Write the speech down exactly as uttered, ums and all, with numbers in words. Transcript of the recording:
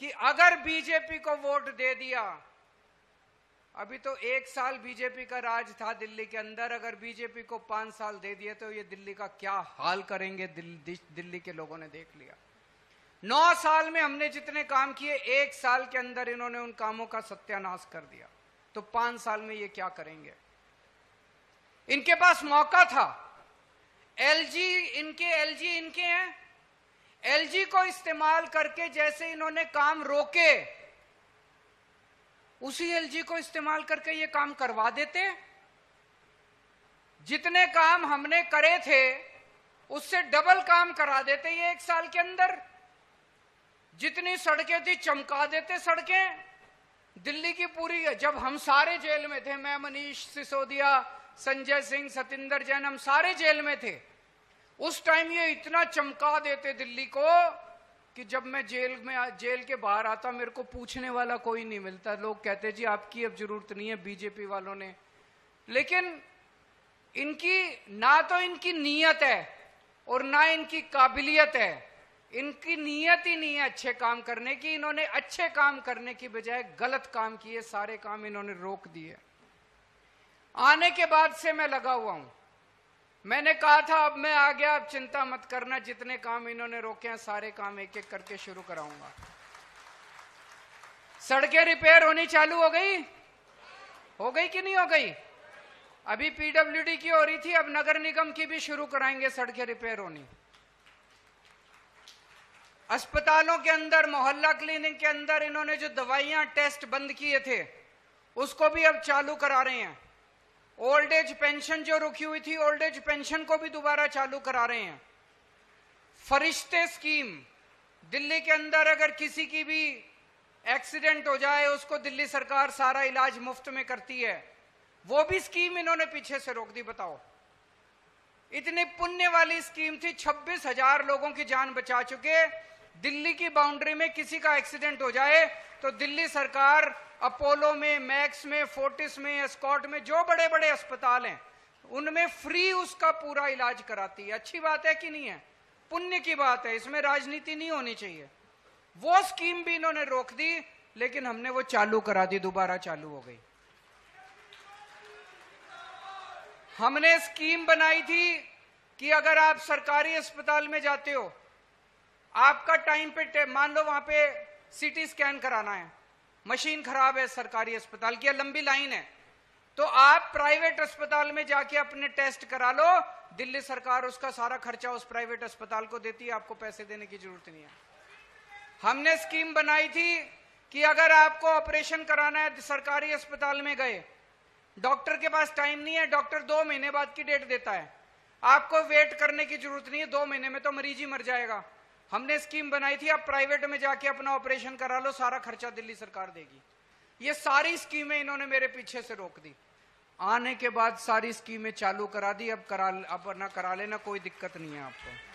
कि अगर बीजेपी को वोट दे दिया, अभी तो एक साल बीजेपी का राज था दिल्ली के अंदर, अगर बीजेपी को पांच साल दे दिए तो ये दिल्ली का क्या हाल करेंगे, दिल, दिल्ली के लोगों ने देख लिया। नौ साल में हमने जितने काम किए, एक साल के अंदर इन्होंने उन कामों का सत्यानाश कर दिया, तो पांच साल में ये क्या करेंगे। इनके पास मौका था, एलजी इनके एलजी इनके हैं, एलजी को इस्तेमाल करके जैसे इन्होंने काम रोके, उसी एलजी को इस्तेमाल करके ये काम करवा देते। जितने काम हमने करे थे उससे डबल काम करा देते ये एक साल के अंदर। जितनी सड़कें थी चमका देते सड़कें दिल्ली की पूरी। जब हम सारे जेल में थे, मैं, मनीष सिसोदिया, संजय सिंह, सतिंदर जैन, हम सारे जेल में थे उस टाइम, ये इतना चमका देते दिल्ली को कि जब मैं जेल में जेल के बाहर आता मेरे को पूछने वाला कोई नहीं मिलता। लोग कहते जी आपकी अब जरूरत नहीं है बीजेपी वालों ने। लेकिन इनकी ना तो इनकी नीयत है और ना इनकी काबिलियत है। इनकी नीयत ही नहीं है अच्छे काम करने की। इन्होंने अच्छे काम करने की बजाय गलत काम किए, सारे काम इन्होंने रोक दिए। आने के बाद से मैं लगा हुआ हूं, मैंने कहा था अब मैं आ गया, अब चिंता मत करना, जितने काम इन्होंने रोके हैं सारे काम एक एक करके शुरू कराऊंगा। सड़कें रिपेयर होनी चालू हो गई, हो गई कि नहीं हो गई? अभी पीडब्ल्यूडी की हो रही थी, अब नगर निगम की भी शुरू कराएंगे सड़कें रिपेयर होनी। अस्पतालों के अंदर, मोहल्ला क्लीनिंग के अंदर इन्होंने जो दवाइयां टेस्ट बंद किए थे उसको भी अब चालू करा रहे हैं। ओल्ड एज पेंशन जो रुकी हुई थी, ओल्ड एज पेंशन को भी दोबारा चालू करा रहे हैं। फरिश्ते स्कीम, दिल्ली के अंदर अगर किसी की भी एक्सीडेंट हो जाए उसको दिल्ली सरकार सारा इलाज मुफ्त में करती है, वो भी स्कीम इन्होंने पीछे से रोक दी। बताओ, इतनी पुण्य वाली स्कीम थी, छब्बीस हजार लोगों की जान बचा चुके। दिल्ली की बाउंड्री में किसी का एक्सीडेंट हो जाए तो दिल्ली सरकार अपोलो में, मैक्स में, फोर्टिस में, एस्कॉट में, जो बड़े बड़े अस्पताल हैं उनमें फ्री उसका पूरा इलाज कराती है। अच्छी बात है कि नहीं है? पुण्य की बात है, इसमें राजनीति नहीं होनी चाहिए। वो स्कीम भी इन्होंने रोक दी, लेकिन हमने वो चालू करा दी, दोबारा चालू हो गई। हमने स्कीम बनाई थी कि अगर आप सरकारी अस्पताल में जाते हो, आपका टाइम पे, मान लो वहां पे सीटी स्कैन कराना है, मशीन खराब है सरकारी अस्पताल की, लंबी लाइन है, तो आप प्राइवेट अस्पताल में जाके अपने टेस्ट करा लो, दिल्ली सरकार उसका सारा खर्चा उस प्राइवेट अस्पताल को देती है, आपको पैसे देने की जरूरत नहीं है। हमने स्कीम बनाई थी कि अगर आपको ऑपरेशन कराना है, सरकारी अस्पताल में गए, डॉक्टर के पास टाइम नहीं है, डॉक्टर दो महीने बाद की डेट देता है, आपको वेट करने की जरूरत नहीं है, दो महीने में तो मरीज ही मर जाएगा। हमने स्कीम बनाई थी आप प्राइवेट में जाके अपना ऑपरेशन करा लो, सारा खर्चा दिल्ली सरकार देगी। ये सारी स्कीमें इन्होंने मेरे पीछे से रोक दी। आने के बाद सारी स्कीमें चालू करा दी, अब करा अब ना करा लेना, कोई दिक्कत नहीं है आपको।